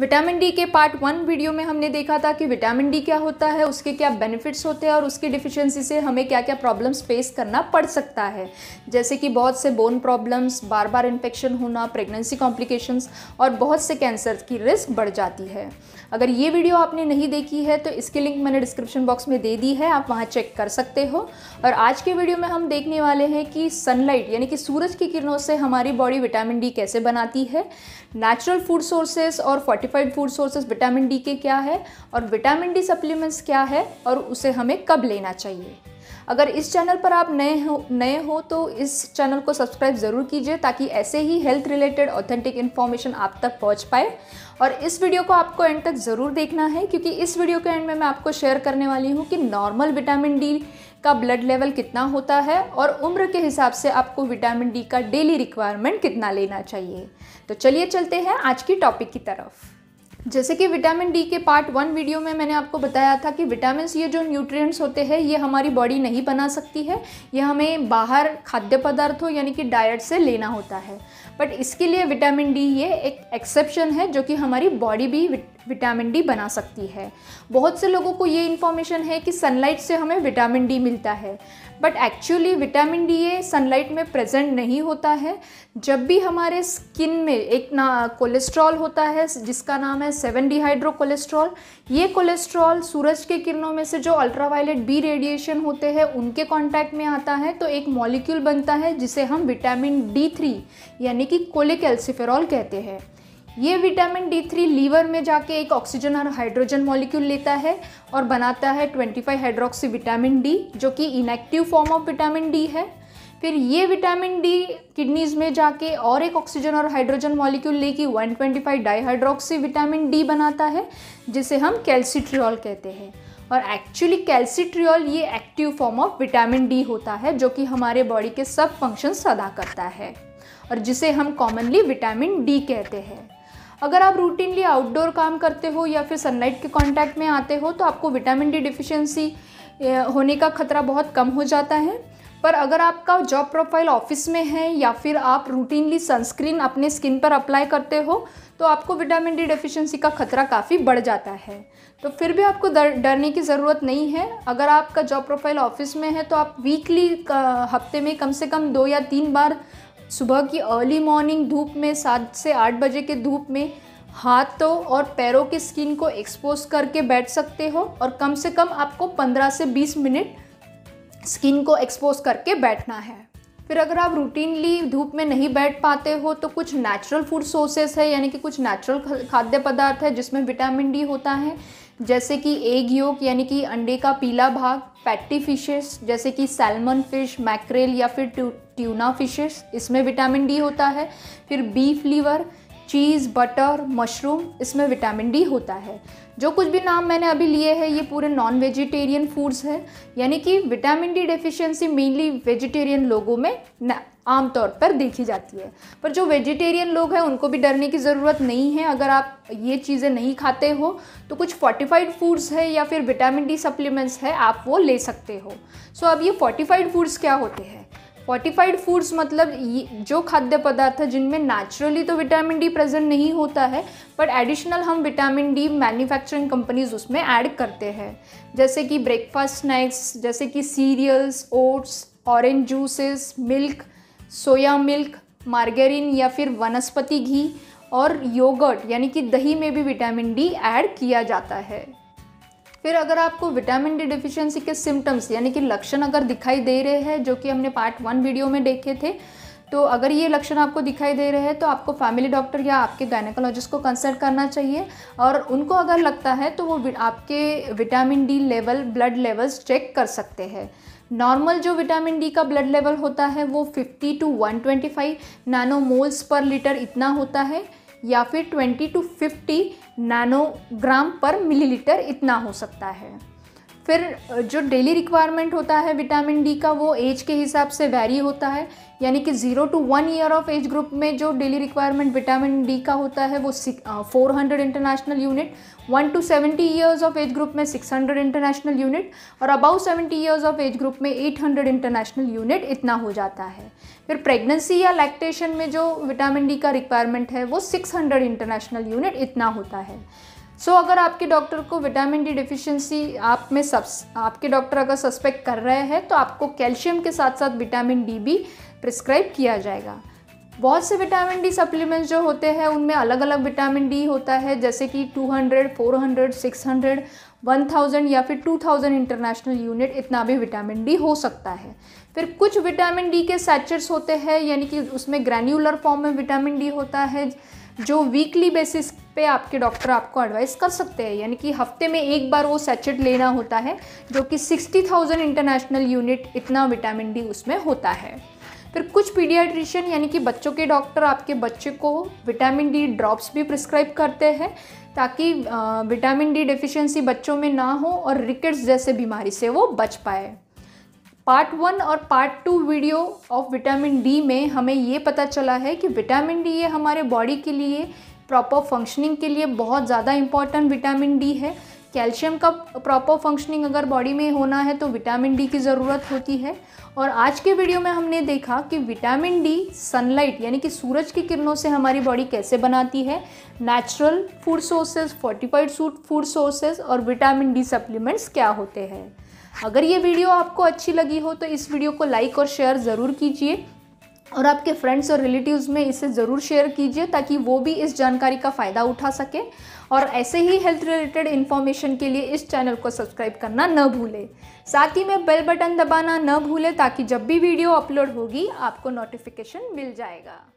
Vitamin D के part 1 video में हमने देखा था कि विटामिन डी क्या होता है, उसके क्या बेनिफिट्स होते हैं और उसकी डिफिशियंसी से हमें क्या क्या प्रॉब्लम्स फेस करना पड़ सकता है, जैसे कि बहुत से बोन प्रॉब्लम्स, बार बार इन्फेक्शन होना, प्रेगनेंसी कॉम्प्लिकेशंस और बहुत से कैंसर की रिस्क बढ़ जाती है। अगर ये वीडियो आपने नहीं देखी है तो इसकी लिंक मैंने डिस्क्रिप्शन बॉक्स में दे दी है, आप वहाँ चेक कर सकते हो। और आज के वीडियो में हम देखने वाले हैं कि सनलाइट यानी कि सूरज की किरणों से हमारी बॉडी विटामिन डी कैसे बनाती है, नेचुरल फूड सोर्सेज और fortified food sources vitamin D के क्या है और विटामिन डी सप्लीमेंट्स क्या है और उसे हमें कब लेना चाहिए। अगर इस चैनल पर आप नए हो तो इस चैनल को सब्सक्राइब ज़रूर कीजिए ताकि ऐसे ही हेल्थ रिलेटेड ऑथेंटिक इन्फॉर्मेशन आप तक पहुंच पाए। और इस वीडियो को आपको एंड तक ज़रूर देखना है क्योंकि इस वीडियो के एंड में मैं आपको शेयर करने वाली हूं कि नॉर्मल विटामिन डी का ब्लड लेवल कितना होता है और उम्र के हिसाब से आपको विटामिन डी का डेली रिक्वायरमेंट कितना लेना चाहिए। तो चलिए चलते हैं आज की टॉपिक की तरफ। जैसे कि विटामिन डी के पार्ट 1 वीडियो में मैंने आपको बताया था कि विटामिन ये जो न्यूट्रिएंट्स होते हैं ये हमारी बॉडी नहीं बना सकती है, ये हमें बाहर खाद्य पदार्थों यानी कि डाइट से लेना होता है। बट इसके लिए विटामिन डी ये एक एक्सेप्शन है जो कि हमारी बॉडी भी विटामिन डी बना सकती है। बहुत से लोगों को ये इन्फॉर्मेशन है कि सनलाइट से हमें विटामिन डी मिलता है, बट एक्चुअली विटामिन डी ये सनलाइट में प्रेजेंट नहीं होता है। जब भी हमारे स्किन में एक ना कोलेस्ट्रॉल होता है जिसका नाम है 7 डीहाइड्रो कोलेस्ट्रॉल, ये कोलेस्ट्रॉल सूरज के किरणों में से जो अल्ट्रावायलेट बी रेडिएशन होते हैं उनके कॉन्टैक्ट में आता है तो एक मॉलिक्यूल बनता है जिसे हम विटामिन D3 यानी कि कोले कैल्सिफेरॉल कहते हैं। ये विटामिन D3 लीवर में जाके एक ऑक्सीजन और हाइड्रोजन मॉलिक्यूल लेता है और बनाता है 25 हाइड्रोक्सी विटामिन डी जो कि inactive form of vitamin D है। फिर ये विटामिन डी किडनीज़ में जाके और एक ऑक्सीजन और हाइड्रोजन मॉलिक्यूल लेके 125 डाइहाइड्रोक्सी विटामिन डी बनाता है जिसे हम कैल्सिट्रियॉल कहते हैं। और एक्चुअली कैल्सिट्रियॉल ये active form of vitamin D होता है जो कि हमारे बॉडी के सब फंक्शंस अदा करता है और जिसे हम कॉमनली विटामिन डी कहते हैं। अगर आप रूटीनली आउटडोर काम करते हो या फिर सनलाइट के कॉन्टैक्ट में आते हो तो आपको विटामिन डी डिफिशियंसी होने का खतरा बहुत कम हो जाता है। पर अगर आपका जॉब प्रोफाइल ऑफिस में है या फिर आप रूटीनली सनस्क्रीन अपने स्किन पर अप्लाई करते हो तो आपको विटामिन डी डेफिशिएंसी का खतरा काफ़ी बढ़ जाता है। तो फिर भी आपको डरने की ज़रूरत नहीं है। अगर आपका जॉब प्रोफाइल ऑफिस में है तो आप वीकली हफ्ते में कम से कम 2 या 3 बार सुबह की अर्ली मॉर्निंग धूप में 7 से 8 बजे के धूप में हाथों और पैरों के स्किन को एक्सपोज करके बैठ सकते हो और कम से कम आपको 15 से 20 मिनट स्किन को एक्सपोज करके बैठना है। फिर अगर आप रूटीनली धूप में नहीं बैठ पाते हो तो कुछ नेचुरल फूड सोर्सेस है यानी कि कुछ नेचुरल खाद्य पदार्थ है जिसमें विटामिन डी होता है, जैसे कि एग योक यानी कि अंडे का पीला भाग, फैटी फिशेस जैसे कि सैल्मन फिश, मैक्रेल या फिर ट्यूना फिशेस, इसमें विटामिन डी होता है। फिर beef liver, cheese, butter, mushroom, इसमें विटामिन डी होता है। जो कुछ भी नाम मैंने अभी लिए हैं ये पूरे नॉन वेजिटेरियन फूड्स हैं यानी कि vitamin D deficiency mainly vegetarian लोगों में आमतौर पर देखी जाती है। पर जो वेजिटेरियन लोग हैं उनको भी डरने की ज़रूरत नहीं है। अगर आप ये चीज़ें नहीं खाते हो तो कुछ फोर्टिफाइड फूड्स है या फिर विटामिन डी सप्लीमेंट्स है, आप वो ले सकते हो। सो अब ये फोर्टिफाइड फूड्स क्या होते हैं? फोर्टिफाइड फूड्स मतलब जो खाद्य पदार्थ है जिनमें नेचुरली तो विटामिन डी प्रेजेंट नहीं होता है बट एडिशनल हम विटामिन डी मैन्युफैक्चरिंग कंपनीज उसमें ऐड करते हैं, जैसे कि ब्रेकफास्ट स्नैक्स जैसे कि cereals, oats, orange juices, milk, soya milk, margarine या फिर वनस्पति घी और योगर्ट यानी कि दही में भी विटामिन डी ऐड किया जाता है। फिर अगर आपको विटामिन डी डिफिशियंसी के सिम्टम्स यानी कि लक्षण अगर दिखाई दे रहे हैं जो कि हमने पार्ट 1 वीडियो में देखे थे, तो अगर ये लक्षण आपको दिखाई दे रहे हैं तो आपको फैमिली डॉक्टर या आपके गायनेकोलॉजिस्ट को कंसल्ट करना चाहिए और उनको अगर लगता है तो वो आपके vitamin D level blood levels check कर सकते हैं। नॉर्मल जो विटामिन डी का ब्लड लेवल होता है वो 50 to 125 नैनोमोल्स पर लीटर इतना होता है या फिर 20 to 50 नैनोग्राम पर मिलीलीटर इतना हो सकता है। फिर जो डेली रिक्वायरमेंट होता है विटामिन डी का वो एज के हिसाब से वैरी होता है, यानी कि 0 to 1 year of age group में जो डेली रिक्वायरमेंट विटामिन डी का होता है वो 400 international unit, 1 to 70 years of age group में 600 इंटरनेशनल यूनिट और above 70 years of age group में 800 इंटरनेशनल यूनिट इतना हो जाता है। फिर प्रेगनेंसी या लैक्टेशन में जो विटामिन डी का रिक्वायरमेंट है वो 600 इंटरनेशनल यूनिट इतना होता है। सो अगर आपके डॉक्टर को विटामिन डी डिफिशियंसी आपके डॉक्टर अगर सस्पेक्ट कर रहे हैं तो आपको कैल्शियम के साथ साथ विटामिन डी भी प्रिस्क्राइब किया जाएगा। बहुत से विटामिन डी सप्लीमेंट्स जो होते हैं उनमें अलग अलग विटामिन डी होता है, जैसे कि 200, 400, 600, 1000 या फिर 2000 इंटरनेशनल यूनिट इतना भी विटामिन डी हो सकता है। फिर कुछ विटामिन डी के सैचर्स होते हैं, यानी कि उसमें ग्रैन्युलर फॉर्म में विटामिन डी होता है, जो वीकली बेसिस पे आपके डॉक्टर आपको एडवाइस कर सकते हैं, यानी कि हफ्ते में एक बार वो सैचेट लेना होता है, जो कि 60,000 इंटरनेशनल यूनिट इतना विटामिन डी उसमें होता है। फिर कुछ पीडियाट्रिशियन यानी कि बच्चों के डॉक्टर आपके बच्चे को विटामिन डी ड्रॉप्स भी प्रिस्क्राइब करते हैं ताकि विटामिन डी डेफिशिएंसी बच्चों में ना हो और रिकेट्स जैसे बीमारी से वो बच पाए। Part 1 और Part 2 video of vitamin D में हमें ये पता चला है कि विटामिन डी ये हमारे बॉडी के लिए प्रॉपर फंक्शनिंग के लिए बहुत ज़्यादा इम्पॉर्टेंट विटामिन डी है। कैल्शियम का प्रॉपर फंक्शनिंग अगर बॉडी में होना है तो विटामिन डी की ज़रूरत होती है। और आज के वीडियो में हमने देखा कि विटामिन डी सनलाइट यानी कि सूरज की किरणों से हमारी बॉडी कैसे बनाती है, natural food sources, fortified food sources और विटामिन डी सप्लीमेंट्स क्या होते हैं। अगर ये वीडियो आपको अच्छी लगी हो तो इस वीडियो को लाइक और शेयर ज़रूर कीजिए और आपके फ्रेंड्स और रिलेटिव्स में इसे ज़रूर शेयर कीजिए ताकि वो भी इस जानकारी का फ़ायदा उठा सके। और ऐसे ही हेल्थ रिलेटेड इन्फॉर्मेशन के लिए इस चैनल को सब्सक्राइब करना न भूलें, साथ ही में बेल बटन दबाना न भूलें ताकि जब भी वीडियो अपलोड होगी आपको नोटिफिकेशन मिल जाएगा।